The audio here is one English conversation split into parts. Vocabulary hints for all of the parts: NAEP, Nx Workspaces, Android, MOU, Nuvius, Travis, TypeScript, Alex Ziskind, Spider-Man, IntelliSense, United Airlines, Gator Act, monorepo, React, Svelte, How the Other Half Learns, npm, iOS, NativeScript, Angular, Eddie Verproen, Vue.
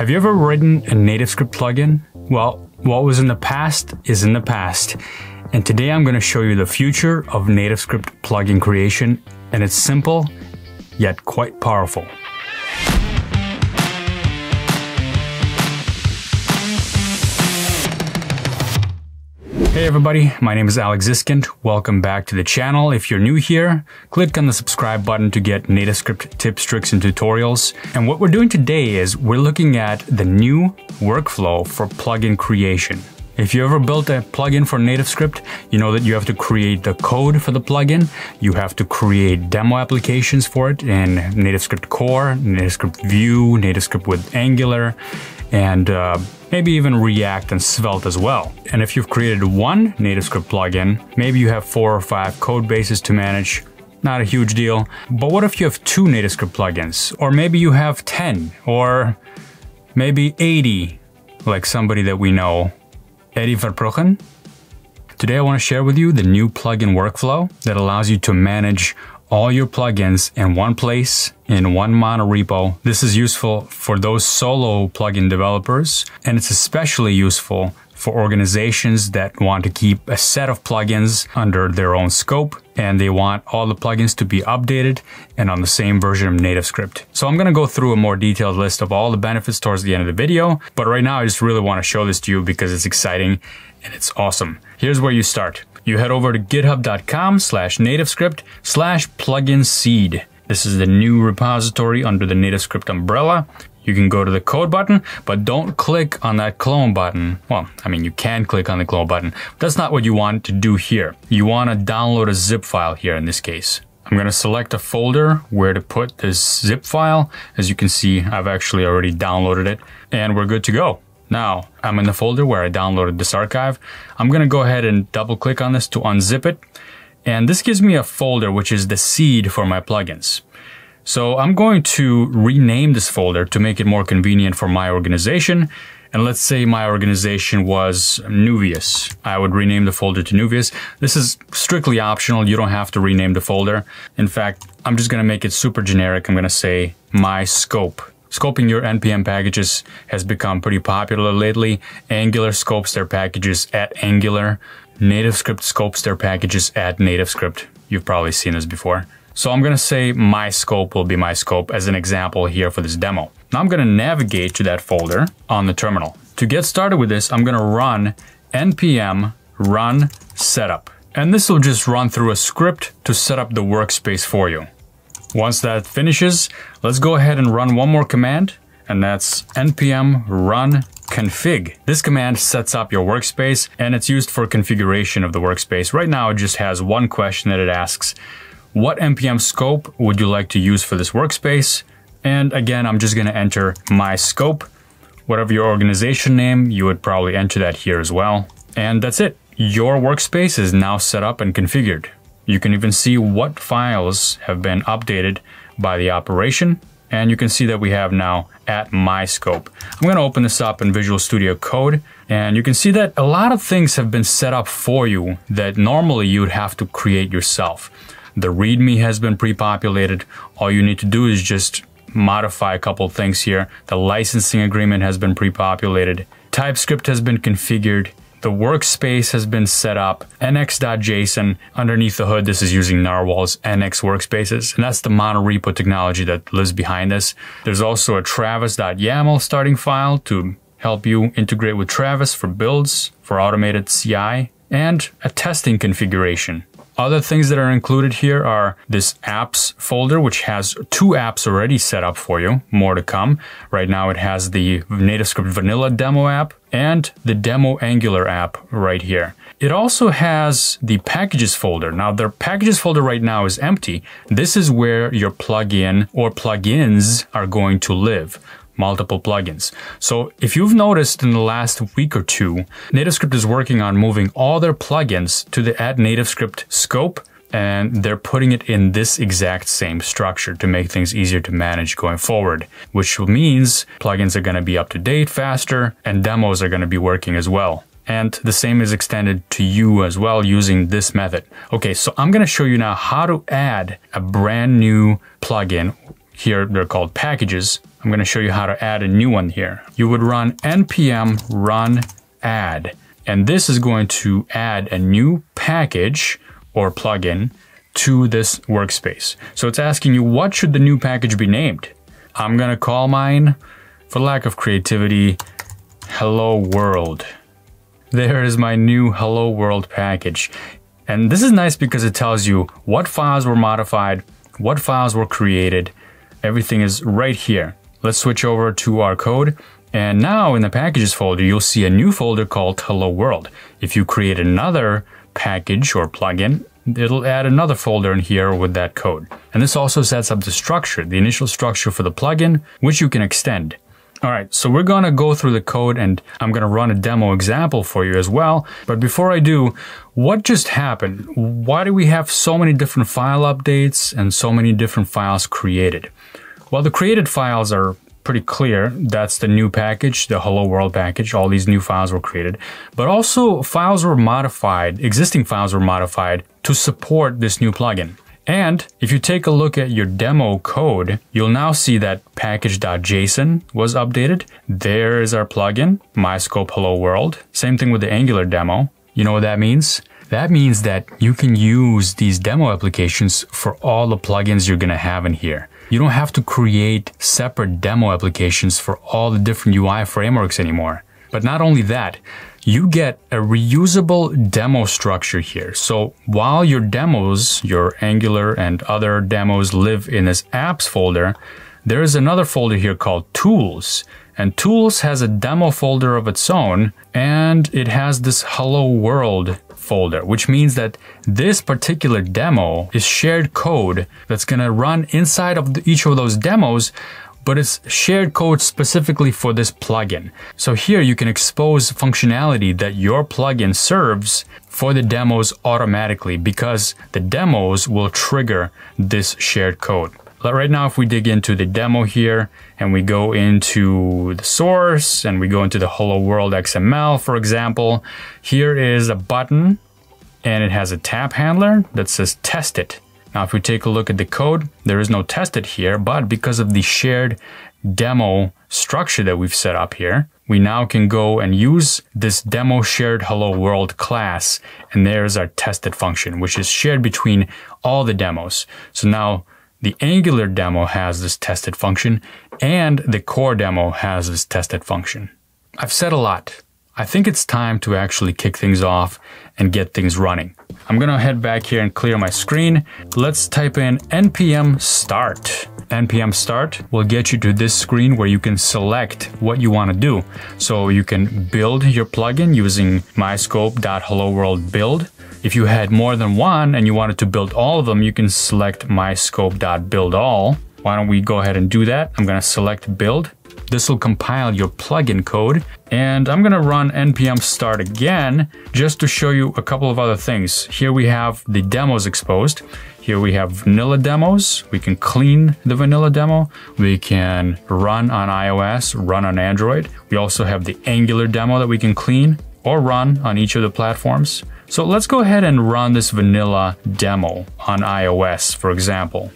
Have you ever written a NativeScript plugin? Well, what was in the past is in the past. And today I'm going to show you the future of NativeScript plugin creation, and it's simple, yet quite powerful. Hey everybody, my name is Alex Ziskind. Welcome back to the channel. If you're new here, click on the subscribe button to get NativeScript tips, tricks, and tutorials. And what we're doing today is we're looking at the new workflow for plugin creation. If you ever built a plugin for NativeScript, you know that you have to create the code for the plugin. You have to create demo applications for it in NativeScript Core, NativeScript Vue, NativeScript with Angular, and maybe even React and Svelte as well. And if you've created one NativeScript plugin, maybe you have 4 or 5 code bases to manage. Not a huge deal. But what if you have 2 NativeScript plugins? Or maybe you have 10, or maybe 80, like somebody that we know, Eddie Verproen. Today I want to share with you the new plugin workflow that allows you to manage all your plugins in one place, in one monorepo. This is useful for those solo plugin developers, and it's especially useful for organizations that want to keep a set of plugins under their own scope, and they want all the plugins to be updated and on the same version of NativeScript. So I'm gonna go through a more detailed list of all the benefits towards the end of the video, but right now I just really wanna show this to you because it's exciting and it's awesome. Here's where you start. You head over to github.com/nativescript/pluginseed. This is the new repository under the NativeScript umbrella. You can go to the code button, but don't click on that clone button. Well, I mean, you can click on the clone button. That's not what you want to do here. You want to download a zip file here in this case. I'm going to select a folder where to put this zip file. As you can see, I've actually already downloaded it, and we're good to go. Now, I'm in the folder where I downloaded this archive. I'm going to go ahead and double click on this to unzip it. And this gives me a folder, which is the seed for my plugins. So I'm going to rename this folder to make it more convenient for my organization. And let's say my organization was Nuvius. I would rename the folder to Nuvius. This is strictly optional. You don't have to rename the folder. In fact, I'm just going to make it super generic. I'm going to say my scope. Scoping your npm packages has become pretty popular lately. Angular scopes their packages at Angular. NativeScript scopes their packages at NativeScript. You've probably seen this before. So I'm going to say my scope will be my scope as an example here for this demo. Now I'm going to navigate to that folder on the terminal. To get started with this, I'm going to run npm run setup. And this will just run through a script to set up the workspace for you. Once that finishes, let's go ahead and run one more command, and that's npm run config. This command sets up your workspace, and it's used for configuration of the workspace. Right now, it just has one question that it asks. What npm scope would you like to use for this workspace? And again, I'm just going to enter my scope. Whatever your organization name, you would probably enter that here as well. And that's it. Your workspace is now set up and configured. You can even see what files have been updated by the operation. And you can see that we have now at my scope. I'm going to open this up in Visual Studio Code. And you can see that a lot of things have been set up for you that normally you'd have to create yourself. The README has been pre-populated. All you need to do is just modify a couple things here. The licensing agreement has been pre-populated. TypeScript has been configured. The workspace has been set up, nx.json. Underneath the hood, this is using Narwhal's Nx Workspaces, and that's the monorepo technology that lives behind this. There's also a travis.yaml starting file to help you integrate with Travis for builds, for automated CI, and a testing configuration. Other things that are included here are this apps folder, which has 2 apps already set up for you, more to come. Right now it has the NativeScript Vanilla demo app, and the demo Angular app right here. It also has the packages folder. Now their packages folder right now is empty. This is where your plugin or plugins are going to live, multiple plugins. So if you've noticed in the last week or two, NativeScript is working on moving all their plugins to the @NativeScript scope, and they're putting it in this exact same structure to make things easier to manage going forward, which means plugins are going to be up to date faster, and demos are going to be working as well. And the same is extended to you as well using this method. Okay, so I'm going to show you now how to add a brand new plugin Here they're called packages. I'm going to show you how to add a new one here. You would run npm run add, and this is going to add a new package or plugin to this workspace. So it's asking you, what should the new package be named? I'm going to call mine, for lack of creativity, Hello World. There is my new Hello World package. And this is nice because it tells you what files were modified, what files were created. Everything is right here. Let's switch over to our code. And now in the packages folder, you'll see a new folder called Hello World. If you create another package or plugin, it'll add another folder in here with that code. And this also sets up the structure, the initial structure for the plugin, which you can extend. All right, so we're gonna go through the code and I'm gonna run a demo example for you as well. But before I do, what just happened? Why do we have so many different file updates and so many different files created? Well, the created files are pretty clear. That's the new package, the Hello World package. All these new files were created, but also files were modified, existing files were modified to support this new plugin. And if you take a look at your demo code, you'll now see that package.json was updated. There is our plugin, MyScope Hello World. Same thing with the Angular demo. You know what that means? That means that you can use these demo applications for all the plugins you're gonna have in here. You don't have to create separate demo applications for all the different UI frameworks anymore. But not only that, you get a reusable demo structure here. So while your demos, your Angular and other demos live in this apps folder, there is another folder here called tools. And tools has a demo folder of its own, and it has this Hello World folder, which means that this particular demo is shared code that's gonna run inside of each of those demos, but it's shared code specifically for this plugin. So here you can expose functionality that your plugin serves for the demos automatically, because the demos will trigger this shared code. But right now, if we dig into the demo here and we go into the source and we go into the Hello World XML, for example, here is a button and it has a tab handler that says test it. Now, if we take a look at the code, there is no tested here, but because of the shared demo structure that we've set up here, we now can go and use this demo shared Hello World class. And there's our tested function, which is shared between all the demos. So now the Angular demo has this tested function and the core demo has this tested function. I've said a lot. I think it's time to actually kick things off and get things running. I'm gonna head back here and clear my screen. Let's type in npm start. npm start will get you to this screen where you can select what you wanna do. So you can build your plugin using myscope.helloworld build. If you had more than one and you wanted to build all of them, you can select myscope.buildall. Why don't we go ahead and do that? I'm gonna select build. This will compile your plugin code, and I'm gonna run npm start again just to show you a couple of other things. Here we have the demos exposed. Here we have vanilla demos. We can clean the vanilla demo. We can run on iOS, run on Android. We also have the Angular demo that we can clean or run on each of the platforms. So let's go ahead and run this vanilla demo on iOS, for example.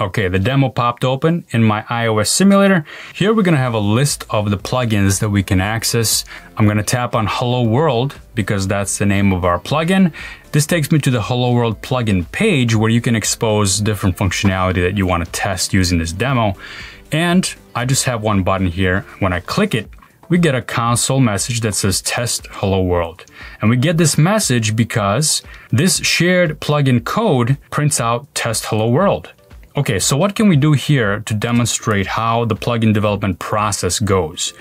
Okay, the demo popped open in my iOS simulator. Here we're gonna have a list of the plugins that we can access. I'm gonna tap on Hello World because that's the name of our plugin. This takes me to the Hello World plugin page where you can expose different functionality that you wanna test using this demo. And I just have one button here. When I click it, we get a console message that says test Hello World. And we get this message because this shared plugin code prints out test Hello World. Okay, so what can we do here to demonstrate how the plugin development process goes?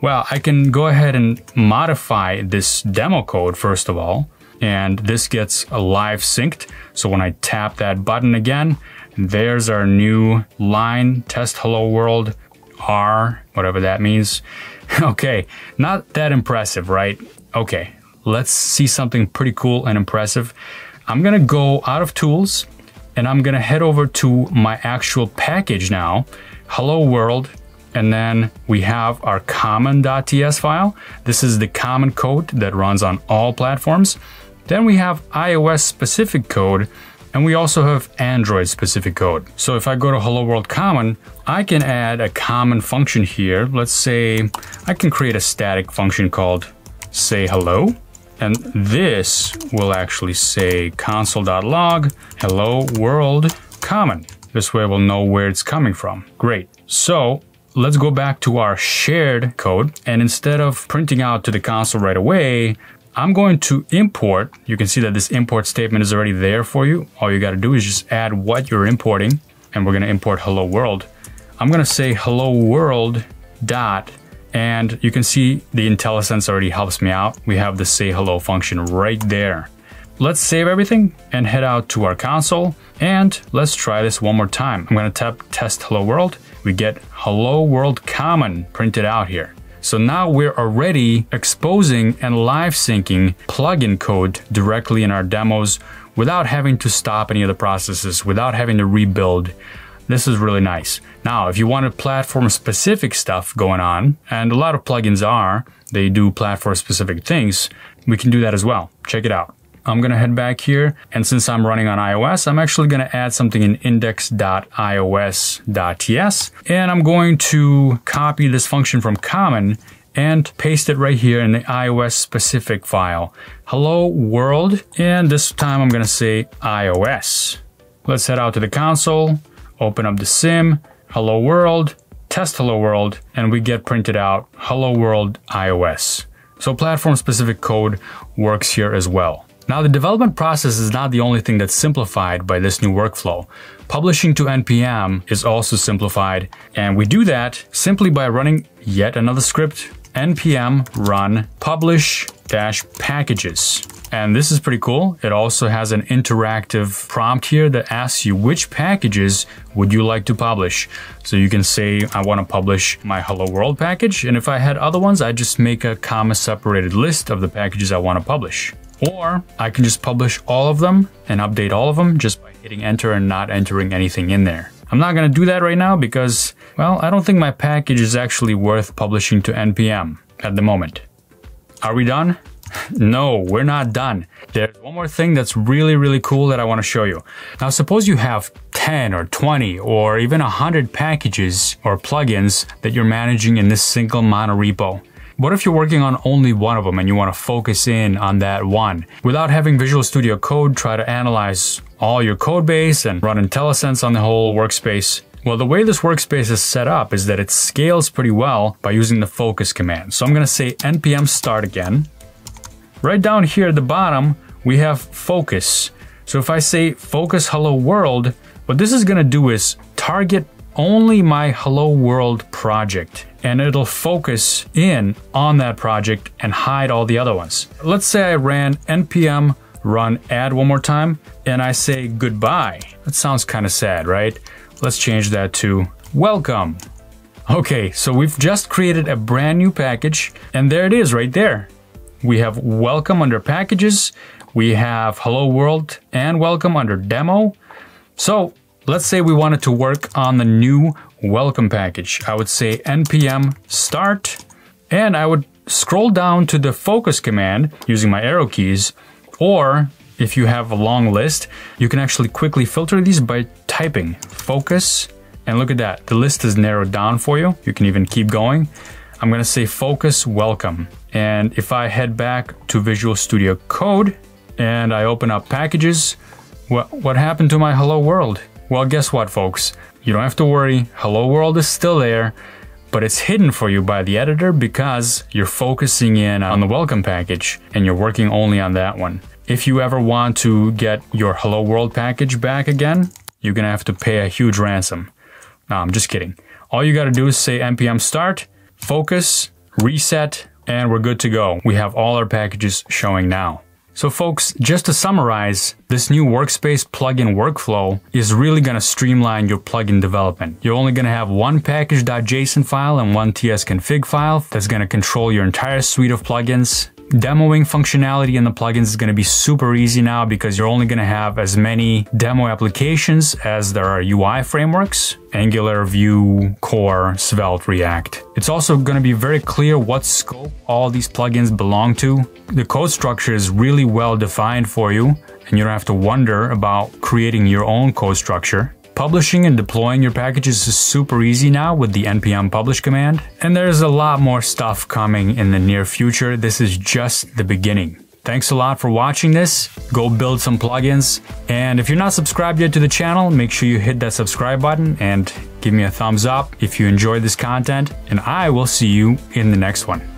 Well, I can go ahead and modify this demo code, first of all, and this gets live synced. So when I tap that button again, there's our new line, test Hello World, R, whatever that means. Okay, not that impressive, right? Okay, let's see something pretty cool and impressive. I'm gonna go out of tools, and I'm gonna head over to my actual package now, Hello World, and then we have our common.ts file. This is the common code that runs on all platforms. Then we have iOS specific code, And we also have Android specific code. So if I go to hello world common, I can add a common function here. Let's say I can create a static function called say hello. And this will actually say console.log hello world common. This way we'll know where it's coming from. Great. So let's go back to our shared code. And instead of printing out to the console right away, I'm going to import. You can see that this import statement is already there for you. All you got to do is just add what you're importing. And we're going to import hello world. I'm going to say hello world dot. And you can see the IntelliSense already helps me out. We have the say hello function right there. Let's save everything and head out to our console. And let's try this one more time. I'm going to tap test hello world. We get hello world common printed out here. So now we're already exposing and live syncing plugin code directly in our demos without having to stop any of the processes, without having to rebuild. This is really nice. Now, if you wanted platform specific stuff going on, and a lot of plugins are, they do platform specific things, we can do that as well. Check it out. I'm gonna head back here. And since I'm running on iOS, I'm actually gonna add something in index.ios.ts. And I'm going to copy this function from common and paste it right here in the iOS specific file. Hello world. And this time I'm gonna say iOS. Let's head out to the console. Open up the sim, hello world, test hello world, and we get printed out hello world iOS. So platform specific code works here as well. Now the development process is not the only thing that's simplified by this new workflow. Publishing to npm is also simplified, and we do that simply by running yet another script, npm run publish-packages. And this is pretty cool. It also has an interactive prompt here that asks you which packages would you like to publish. So you can say, I want to publish my Hello World package. And if I had other ones, I just make a comma separated list of the packages I want to publish. Or I can just publish all of them and update all of them just by hitting enter and not entering anything in there. I'm not going to do that right now because, well, I don't think my package is actually worth publishing to npm at the moment. Are we done? No, we're not done. There's one more thing that's really, really cool that I want to show you. Now, suppose you have 10 or 20 or even 100 packages or plugins that you're managing in this single monorepo. What if you're working on only one of them and you want to focus in on that one? Without having Visual Studio Code try to analyze all your code base and run IntelliSense on the whole workspace. Well, the way this workspace is set up is that it scales pretty well by using the focus command. So I'm going to say npm start again. Right down here at the bottom, we have focus. So if I say focus hello world, what this is going to do is target only my hello world project, and it'll focus in on that project and hide all the other ones. Let's say I ran npm run add one more time and I say goodbye. That sounds kind of sad, right? Let's change that to welcome. Okay, so we've just created a brand new package, and there it is right there. We have welcome under packages, we have hello world and welcome under demo. So let's say we wanted to work on the new welcome package. I would say npm start, and I would scroll down to the focus command using my arrow keys, or if you have a long list, you can actually quickly filter these by typing focus, and look at that. The list is narrowed down for you. You can even keep going. I'm going to say focus welcome. And if I head back to Visual Studio Code and I open up packages, what happened to my Hello World? Well, guess what, folks? You don't have to worry. Hello World is still there, but it's hidden for you by the editor because you're focusing in on the welcome package and you're working only on that one. If you ever want to get your Hello World package back again, you're going to have to pay a huge ransom. No, I'm just kidding. All you got to do is say npm start, focus, reset, and we're good to go. We have all our packages showing now. So folks, just to summarize, this new workspace plugin workflow is really gonna streamline your plugin development. You're only gonna have one package.json file and one tsconfig file that's gonna control your entire suite of plugins. Demoing functionality in the plugins is going to be super easy now because you're only going to have as many demo applications as there are UI frameworks, Angular, Vue, Core, Svelte, React. It's also going to be very clear what scope all these plugins belong to. The code structure is really well defined for you, and you don't have to wonder about creating your own code structure. Publishing and deploying your packages is super easy now with the npm publish command. And there's a lot more stuff coming in the near future. This is just the beginning. Thanks a lot for watching this. Go build some plugins. And if you're not subscribed yet to the channel, make sure you hit that subscribe button and give me a thumbs up if you enjoyed this content. And I will see you in the next one.